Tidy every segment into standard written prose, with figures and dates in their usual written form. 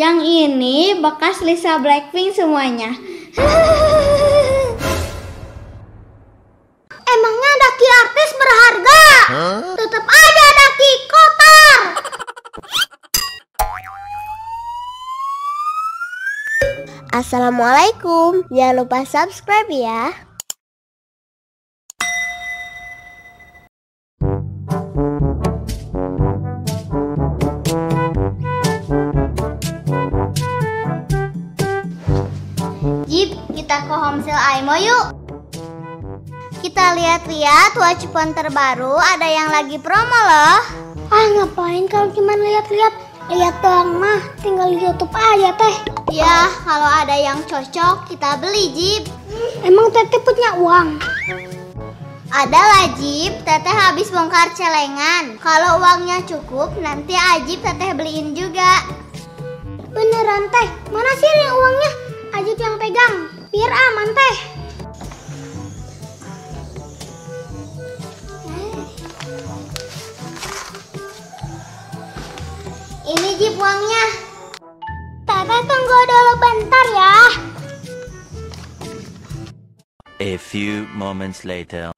Yang ini bekas Lisa Blackpink semuanya. Emangnya daki artis berharga? Tetap aja daki kotor. Assalamualaikum, jangan lupa subscribe ya. Kita ke home sale AIMO yuk. Kita lihat-lihat watch phone terbaru, ada yang lagi promo loh. Ah, ngapain kalau cuma lihat-lihat? Lihat doang mah, tinggal di YouTube aja teh. Ya, kalau ada yang cocok kita beli, Jip. Emang teteh punya uang? Adalah, Jip. Teteh habis bongkar celengan. Kalau uangnya cukup, nanti Ajib teteh beliin juga. Beneran teh, mana sih uangnya? Ajib yang pegang. Biar aman teh. Ini Jip uangnya. Teteh tunggu dulu bentar ya. A few moments later.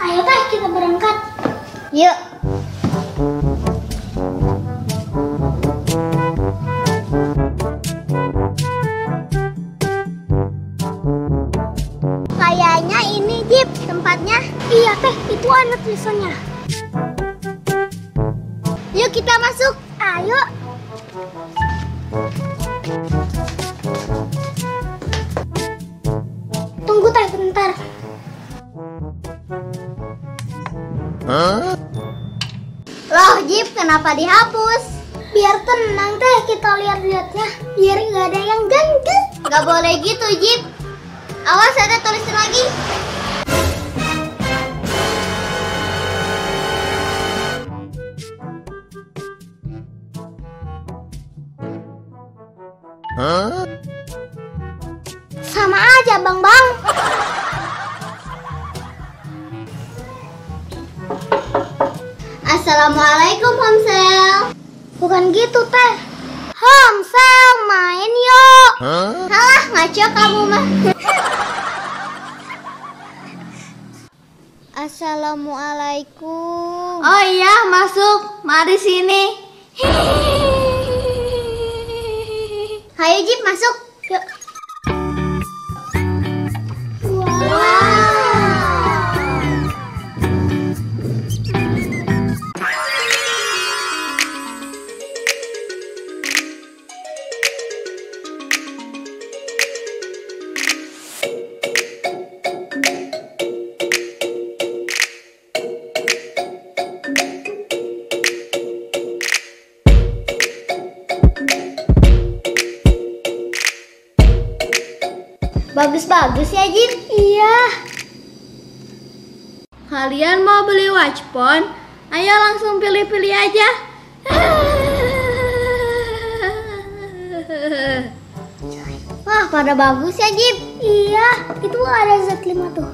Ayo teh kita berangkat. Yuk. Kayaknya ini Jip tempatnya. Iya teh, itu anak Lisanya. Yuk kita masuk. Ayo. Tunggu teh bentar. Loh Jip, kenapa dihapus? Biar tenang teh, kita lihat-lihatnya. Biar nggak ada yang ganggu. Nggak boleh gitu Jip. Awas, ada tulisan lagi. Sama aja, Bang. Assalamualaikum, Homsel. Bukan gitu, teh. Homsel, main yuk. Halah, ngaco kamu mah. Assalamualaikum. Oh iya, masuk. Mari sini. Ayo Jip, masuk. Yuk. Wow. Bagus ya Jip? Iya. Kalian mau beli watch phone? Ayo langsung pilih-pilih aja. Wah, pada bagus ya Jip? Iya, itu ada Z5 tuh.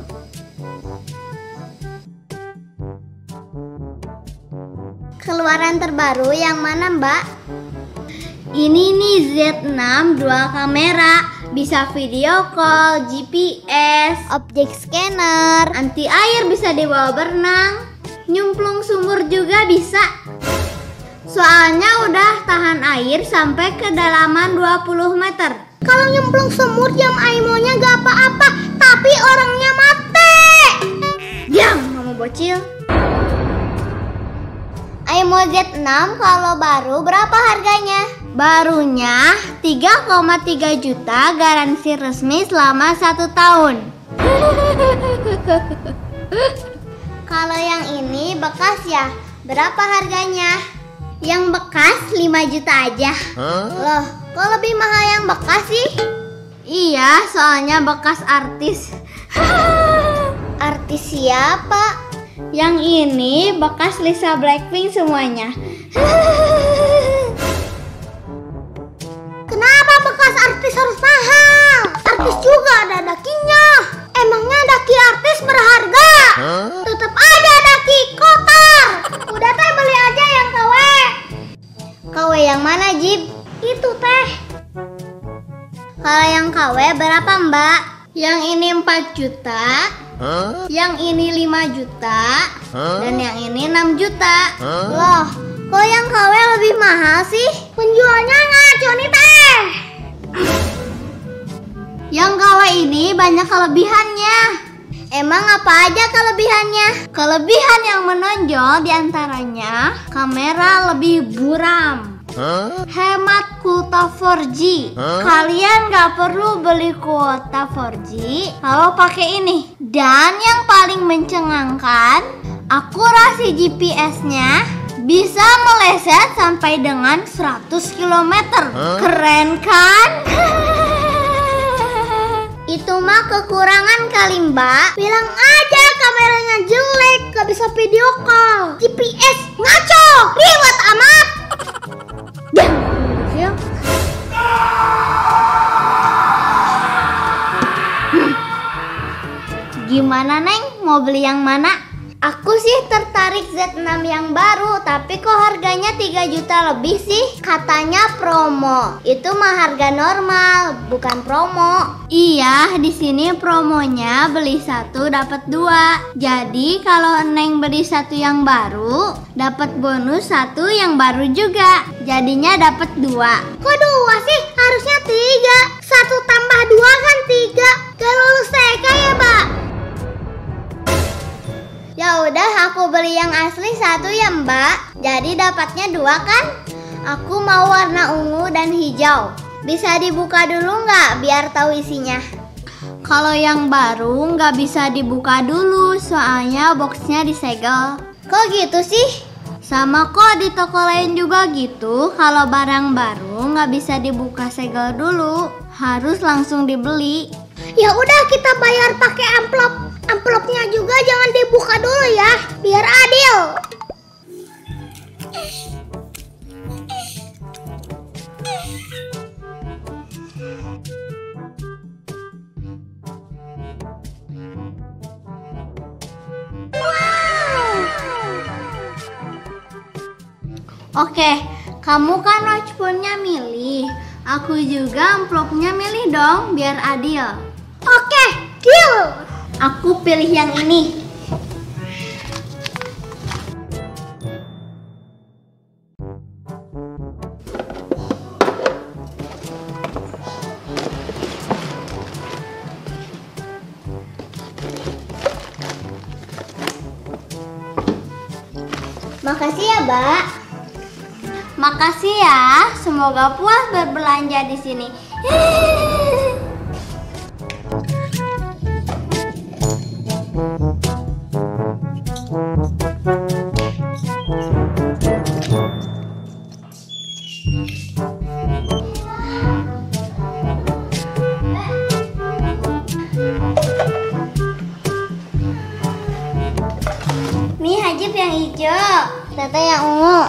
Keluaran terbaru yang mana Mbak? Ini nih Z6 dual kamera. Bisa video call, GPS, objek scanner, anti air bisa dibawa berenang, nyemplung sumur juga bisa. Soalnya udah tahan air sampai kedalaman 20 meter. Kalau nyemplung sumur jam AIMO-nya gak apa-apa, tapi orangnya mati. Diam, kamu bocil. AIMO Z6 kalau baru berapa harganya? Barunya 3,3 juta garansi resmi selama 1 tahun. Kalau yang ini bekas ya, berapa harganya? Yang bekas 5 juta aja. Loh, kok lebih mahal yang bekas sih? Iya, soalnya bekas artis. Artis siapa? Yang ini bekas Lisa Blackpink semuanya. Artis harus mahal. Artis juga ada dakinya. Emangnya daki artis berharga? Tetap aja daki kotor. Udah teh beli aja yang KW. KW yang mana Jip? itu teh. Kalau yang KW berapa mbak? Yang ini 4 juta, yang ini 5 juta, dan yang ini 6 juta. Loh, kok yang KW lebih mahal sih? Penjualnya ngaco nih teh. Yang KW ini banyak kelebihannya. Emang apa aja kelebihannya? Kelebihan yang menonjol diantaranya kamera lebih buram, hemat kuota 4G. Kalian gak perlu beli kuota 4G kalau pakai ini. Dan yang paling mencengangkan, akurasi GPS-nya bisa meleset sampai dengan 100 km. Keren kan? Itu mah kekurangan kali mbak. Bilang aja kameranya jelek, gak bisa video call. GPS ngaco, liwat amat. Gimana neng, mau beli yang mana? Aku sih tertarik Z6 yang baru, tapi kok harganya 3 juta lebih sih? Katanya promo. Itu mah harga normal, bukan promo. Iya, di sini promonya beli 1 dapat 2. Jadi kalau neng beli 1 yang baru, dapat bonus 1 yang baru juga. Jadinya dapat 2. Kok 2 sih? Harusnya 3. 1 tambah 2 kan 3. Gak lulus TK ya, Pak? Ya udah, aku beli yang asli 1 ya mbak. Jadi dapatnya 2 kan? Aku mau warna ungu dan hijau. Bisa dibuka dulu nggak biar tahu isinya? Kalau yang baru nggak bisa dibuka dulu, soalnya boxnya disegel. Kok gitu sih? Sama kok di toko lain juga gitu. Kalau barang baru nggak bisa dibuka segel dulu, harus langsung dibeli. Ya udah, kita bayar pakai amplop. Amplopnya juga jangan dibuka dulu ya, biar adil. Wow. Oke, kamu kan watchpointnya milih, aku juga amplopnya milih dong, biar adil. Oke, deal. Aku pilih yang ini. Makasih ya, Mbak. Makasih ya. Semoga puas berbelanja di sini. Mie Hajib yang hijau, Tete yang ungu.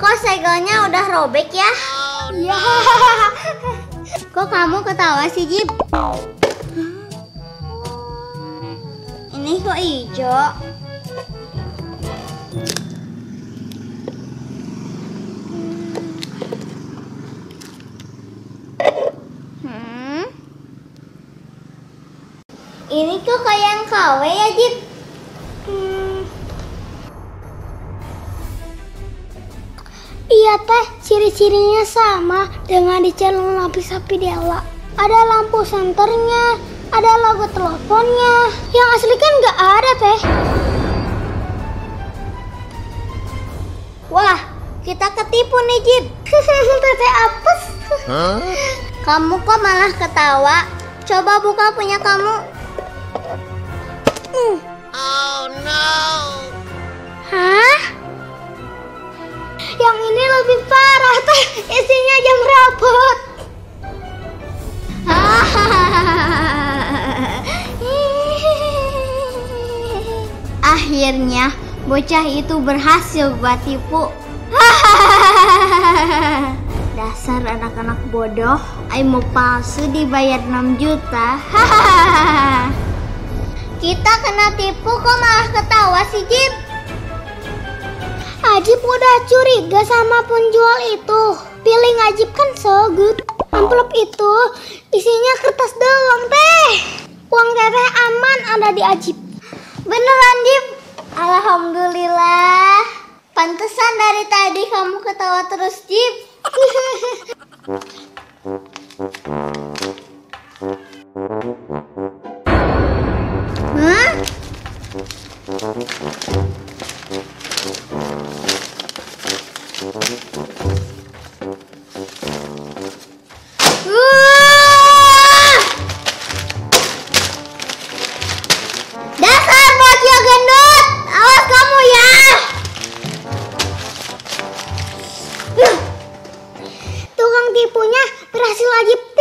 Kok segelnya udah robek ya? Oh, no. Kok kamu ketawa sih, Jib? Ini kok hijau? Ini tuh kayak yang KW ya, Jip? Iya teh, ciri-cirinya sama dengan di calon lapis sapi dewa. Ada lampu senternya, ada logo teleponnya. Yang asli kan nggak ada teh. Wah, kita ketipu nih Jip. Teteh apes. Kamu kok malah ketawa? Coba buka punya kamu. Oh no. Hah? Yang ini lebih parah teh, isinya jam robot. Akhirnya bocah itu berhasil buat tipu. Dasar anak-anak bodoh, imoo palsu dibayar 6 juta. Kita kena tipu kok malah ketawa sih Jim? Ajib udah curiga sama penjual itu. Feeling Ajib kan so good. Amplop itu isinya kertas doang, Teh. Uang Teteh aman ada di Ajib. Beneran, Jib? Alhamdulillah. Pantesan dari tadi kamu ketawa terus, Jib. Hah? Tipunya berhasil lagi.